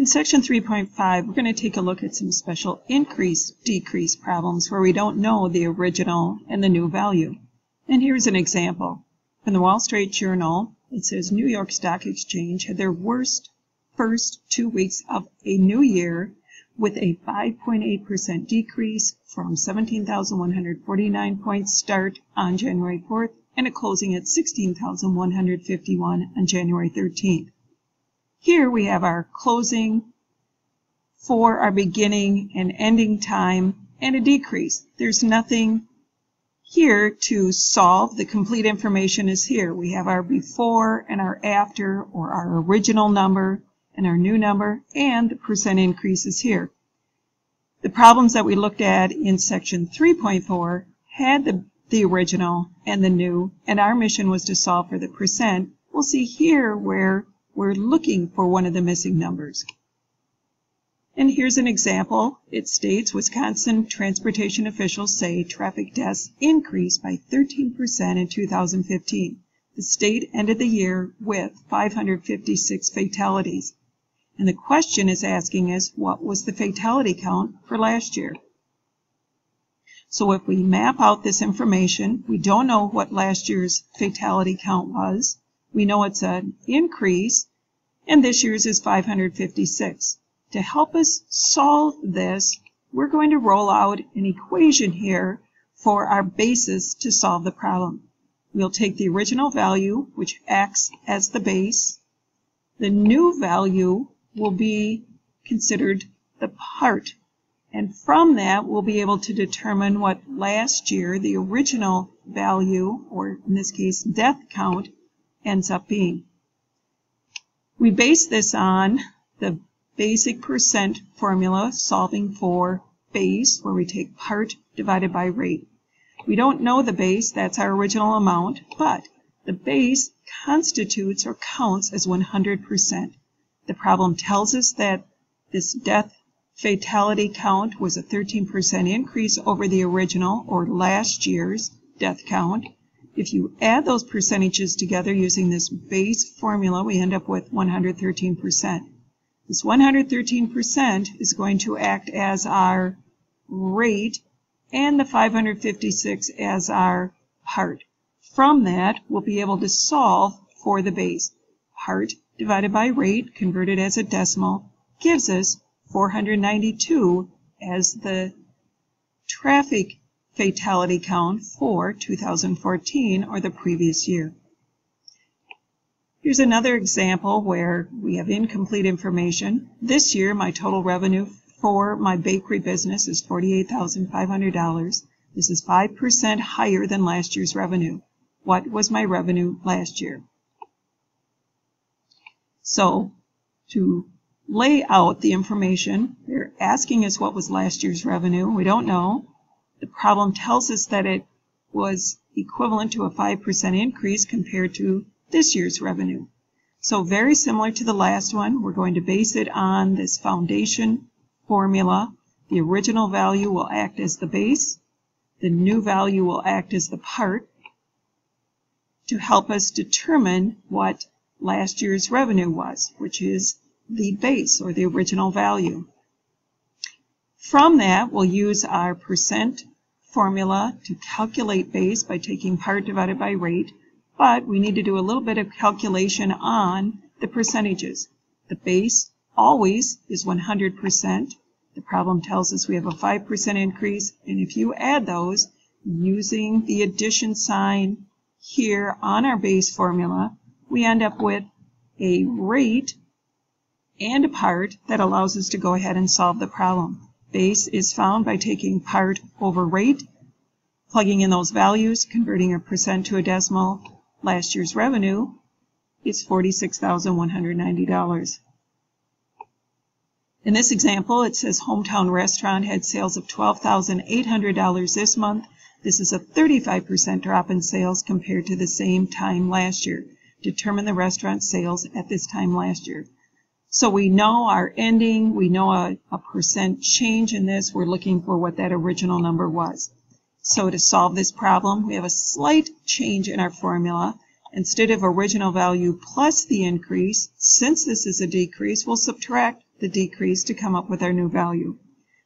In section 3.5, we're going to take a look at some special increase-decrease problems where we don't know the original and the new value. And here's an example. In the Wall Street Journal, it says New York Stock Exchange had their worst first 2 weeks of a new year with a 5.8% decrease from 17,149 points start on January 4th and a closing at 16,151 on January 13th. Here we have our closing for our beginning and ending time and a decrease. There's nothing here to solve. The complete information is here. We have our before and our after, or our original number and our new number, and the percent increase is here. The problems that we looked at in section 3.4 had the original and the new, and our mission was to solve for the percent. We'll see here where we're looking for one of the missing numbers. And here's an example. It states Wisconsin transportation officials say traffic deaths increased by 13% in 2015. The state ended the year with 556 fatalities. And the question is asking us, what was the fatality count for last year? So if we map out this information, we don't know what last year's fatality count was. We know it's an increase, and this year's is 556. To help us solve this, we're going to roll out an equation here for our basis to solve the problem. We'll take the original value, which acts as the base. The new value will be considered the part. And from that, we'll be able to determine what last year the original value, or in this case, death count, ends up being. We base this on the basic percent formula, solving for base, where we take part divided by rate. We don't know the base, that's our original amount, but the base constitutes or counts as 100%. The problem tells us that this death fatality count was a 13% increase over the original, or last year's, death count. If you add those percentages together using this base formula, we end up with 113%. This 113% is going to act as our rate, and the 556 as our part. From that, we'll be able to solve for the base. Part divided by rate, converted as a decimal, gives us 492 as the traffic fatality count for 2014, or the previous year. Here's another example where we have incomplete information. This year, my total revenue for my bakery business is $48,500. This is 5% higher than last year's revenue. What was my revenue last year? So, to lay out the information, they're asking us what was last year's revenue. We don't know. The problem tells us that it was equivalent to a 5% increase compared to this year's revenue. So very similar to the last one, we're going to base it on this foundation formula. The original value will act as the base. The new value will act as the part to help us determine what last year's revenue was, which is the base, or the original value. From that, we'll use our percent formula to calculate base by taking part divided by rate, but we need to do a little bit of calculation on the percentages. The base always is 100%. The problem tells us we have a 5% increase, and if you add those using the addition sign here on our base formula, we end up with a rate and a part that allows us to go ahead and solve the problem. Base is found by taking part over rate, plugging in those values, converting a percent to a decimal. Last year's revenue is $46,190. In this example, it says hometown restaurant had sales of $12,800 this month. This is a 35% drop in sales compared to the same time last year. Determine the restaurant sales at this time last year. So we know our ending, we know a percent change in this. We're looking for what that original number was. So to solve this problem, we have a slight change in our formula. Instead of original value plus the increase, since this is a decrease, we'll subtract the decrease to come up with our new value.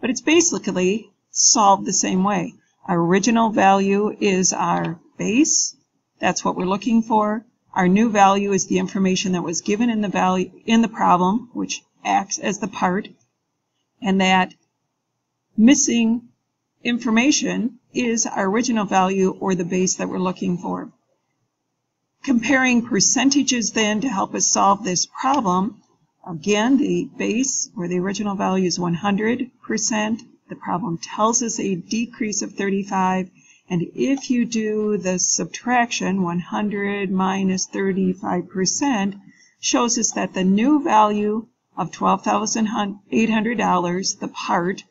But it's basically solved the same way. Our original value is our base. That's what we're looking for. Our new value is the information that was given in the value in the problem, which acts as the part, and that missing information is our original value or the base that we're looking for. Comparing percentages then to help us solve this problem, again, the base or the original value is 100%. The problem tells us a decrease of 35%. And if you do the subtraction, 100 minus 35% shows us that the new value of $12,800, the part,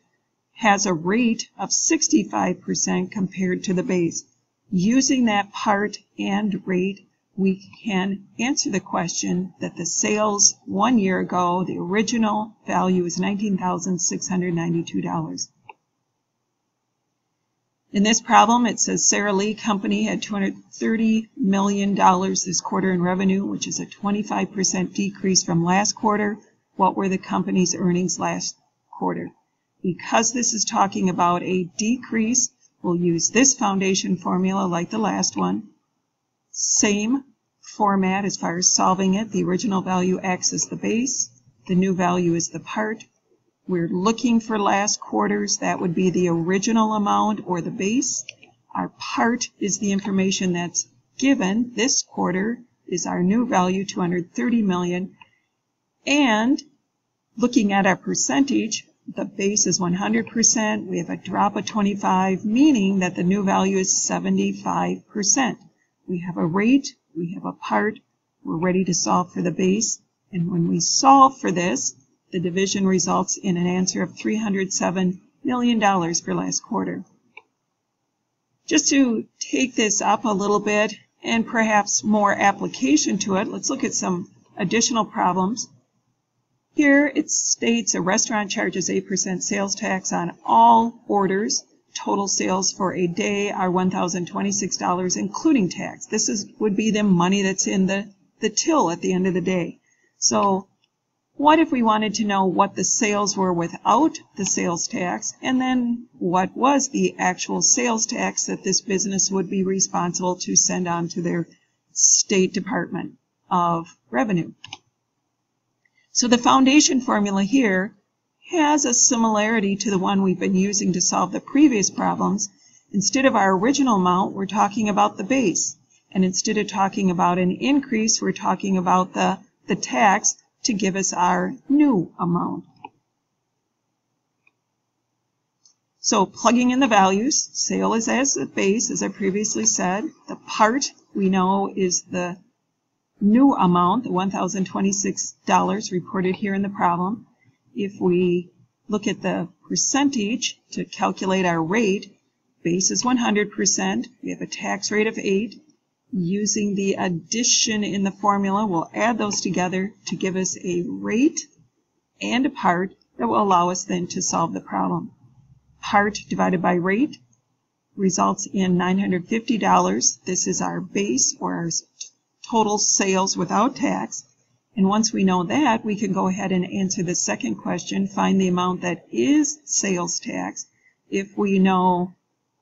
has a rate of 65% compared to the base. Using that part and rate, we can answer the question that the sales 1 year ago, the original value is $19,692. In this problem, it says Sara Lee Company had $230 million this quarter in revenue, which is a 25% decrease from last quarter. What were the company's earnings last quarter? Because this is talking about a decrease, we'll use this foundation formula like the last one. Same format as far as solving it. The original value acts as the base. The new value is the part. We're looking for last quarter's. That would be the original amount or the base. Our part is the information that's given. This quarter is our new value, $230 million. And looking at our percentage, the base is 100%. We have a drop of 25, meaning that the new value is 75%. We have a rate. We have a part. We're ready to solve for the base. And when we solve for this, the division results in an answer of $307 million for last quarter. Just to take this up a little bit and perhaps more application to it, let's look at some additional problems. Here it states a restaurant charges 8% sales tax on all orders. Total sales for a day are $1,026, including tax. This would be the money that's in the till at the end of the day. So what if we wanted to know what the sales were without the sales tax, and then what was the actual sales tax that this business would be responsible to send on to their State Department of Revenue? So the foundation formula here has a similarity to the one we've been using to solve the previous problems. Instead of our original amount, we're talking about the base. And instead of talking about an increase, we're talking about the tax to give us our new amount. So plugging in the values, sale is as the base, as I previously said. The part we know is the new amount, the $1,026 reported here in the problem. If we look at the percentage to calculate our rate, base is 100%. We have a tax rate of 8%. Using the addition in the formula, we'll add those together to give us a rate and a part that will allow us then to solve the problem. Part divided by rate results in $950. This is our base or our total sales without tax. And once we know that, we can go ahead and answer the second question, find the amount that is sales tax. If we know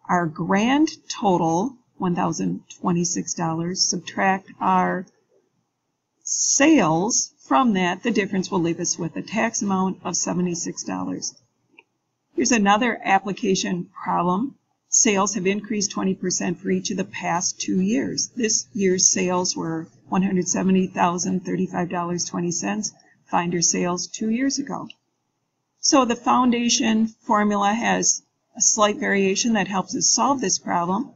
our grand total, $1,026, subtract our sales from that, the difference will leave us with a tax amount of $76. Here's another application problem. Sales have increased 20% for each of the past 2 years. This year's sales were $170,035.20. Find your sales 2 years ago. So the foundation formula has a slight variation that helps us solve this problem.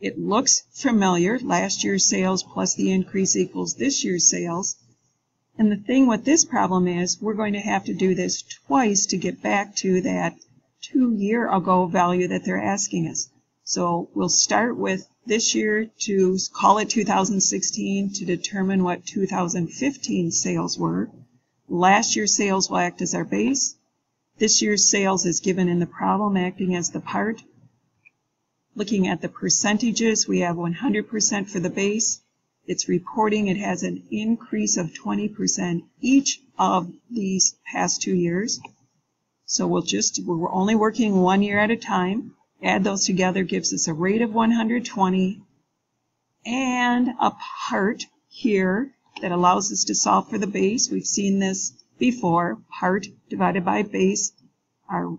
It looks familiar. Last year's sales plus the increase equals this year's sales. And the thing with this problem is we're going to have to do this twice to get back to that 2 year ago value that they're asking us. So we'll start with this year to call it 2016 to determine what 2015 sales were. Last year's sales will act as our base. This year's sales is given in the problem acting as the part. Looking at the percentages, we have 100% for the base. It's reporting it has an increase of 20% each of these past 2 years. So we're only working 1 year at a time. Add those together gives us a rate of 120 and a part here that allows us to solve for the base. We've seen this before. Part divided by base, our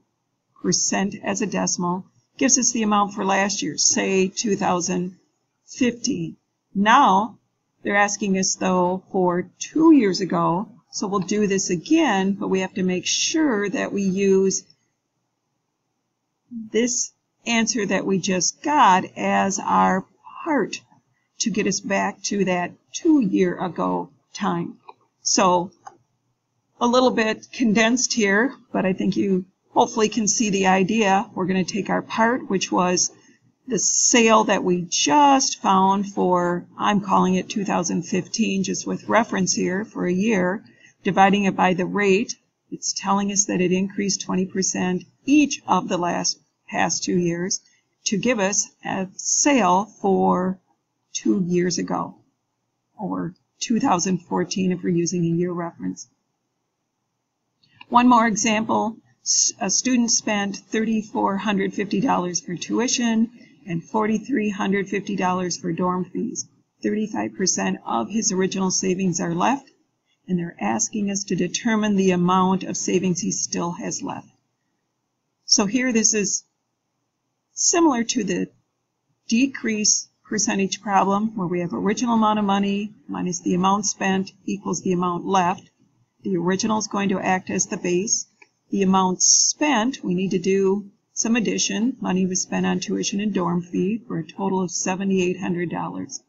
percent as a decimal, gives us the amount for last year, say 2015. Now they're asking us though for 2 years ago, so we'll do this again, but we have to make sure that we use this answer that we just got as our part to get us back to that 2 year ago time. So a little bit condensed here, but I think you hopefully can see the idea. We're going to take our part, which was the sale that we just found for, I'm calling it 2015, just with reference here for a year, dividing it by the rate. It's telling us that it increased 20% each of the past 2 years to give us a sale for 2 years ago, or 2014 if we're using a year reference. One more example. A student spent $3,450 for tuition and $4,350 for dorm fees. 35% of his original savings are left, and they're asking us to determine the amount of savings he still has left. So here this is similar to the decrease percentage problem, where we have original amount of money minus the amount spent equals the amount left. The original is going to act as the base. The amount spent, we need to do some addition. Money was spent on tuition and dorm fee for a total of $7,800.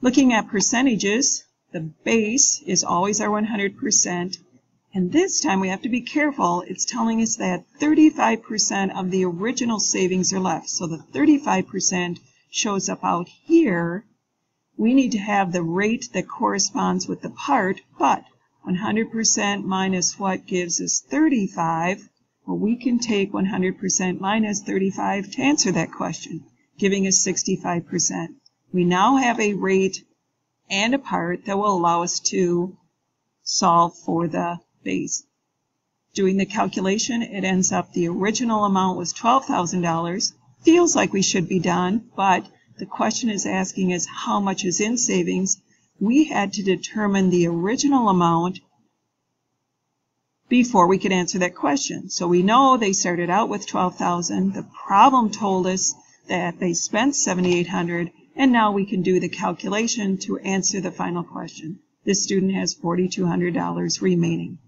Looking at percentages, the base is always our 100%, and this time we have to be careful. It's telling us that 35% of the original savings are left, so the 35% shows up out here. We need to have the rate that corresponds with the part, but 100% minus what gives us 35? Well, we can take 100% minus 35 to answer that question, giving us 65%. We now have a rate and a part that will allow us to solve for the base. Doing the calculation, it ends up the original amount was $12,000. Feels like we should be done, but the question is asking us how much is in savings. We had to determine the original amount before we could answer that question. So we know they started out with $12,000. The problem told us that they spent $7,800, and now we can do the calculation to answer the final question. This student has $4,200 remaining.